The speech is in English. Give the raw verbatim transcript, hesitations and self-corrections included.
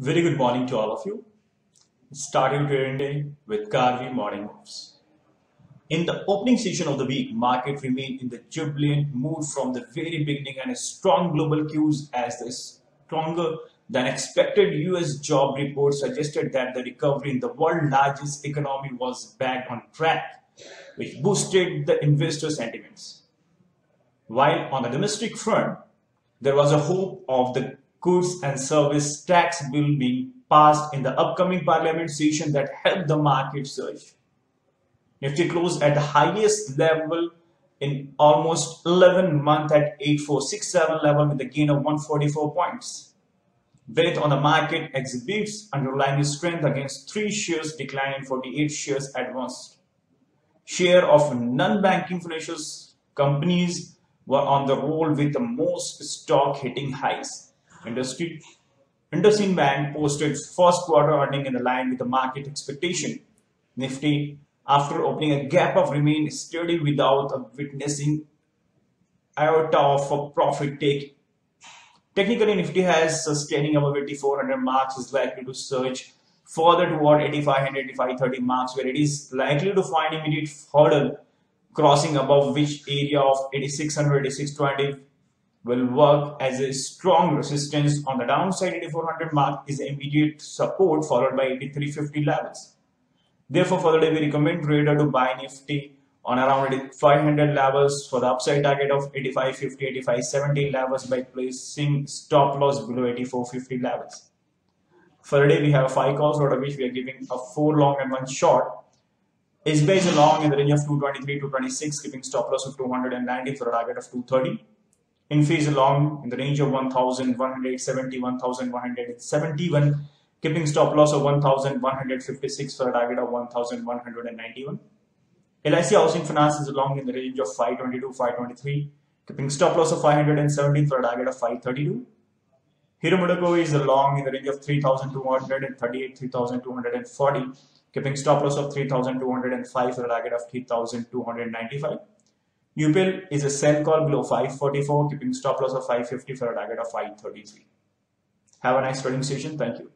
Very good morning to all of you. Starting trading day with Karvy Morning Moves. In the opening session of the week, market remained in the jubilant mood from the very beginning, and a strong global cues as the stronger than expected U S job report suggested that the recovery in the world's largest economy was back on track, which boosted the investor sentiments. While on the domestic front, there was a hope of the Goods and service tax bill being passed in the upcoming parliament session that helped the market surge. Nifty closed at the highest level in almost eleven months at eight four six seven level with a gain of one hundred forty-four points. Weight on the market exhibits underlying strength against three shares decline and forty-eight shares advanced. Share of non-banking financial companies were on the roll with the most stock hitting highs. Industry. IndusInd Bank posted first quarter earning in the line with the market expectation. Nifty, after opening a gap of remained steady without witnessing iota of a profit taking. Technically, Nifty has sustaining above eighty-four hundred marks is likely to surge further toward eighty-five hundred, eighty-five thirty marks, where it is likely to find immediate hurdle crossing above which area of eighty-six hundred, eighty-six twenty. Will work as a strong resistance. On the downside, eighty-four hundred mark is immediate support followed by eighty-three fifty levels. Therefore, for the day, we recommend trader to buy Nifty on around eighty-five hundred levels for the upside target of eighty-five fifty, eighty-five seventy levels by placing stop loss below eighty-four fifty levels. For the day, we have five calls out of which we are giving a four long and one short. S B I is long in the range of two twenty-three to two twenty-six, keeping stop loss of two hundred ninety for a target of two thirty. Infosys is long in the range of one thousand one hundred seventy, one thousand one hundred seventy-one, keeping stop loss of one thousand one hundred fifty-six for a target of one thousand one hundred ninety-one. L I C Housing Finance is long in the range of five twenty-two, five twenty-three, keeping stop loss of five hundred seventeen for a target of five thirty-two. Heromotocorp is long in the range of three thousand two hundred thirty-eight, three thousand two hundred forty, keeping stop loss of three thousand two hundred five for a target of three thousand two hundred ninety-five. U P L is a sell call below five forty-four, keeping stop loss of five fifty for a target of five thirty-three. Have a nice trading session. Thank you.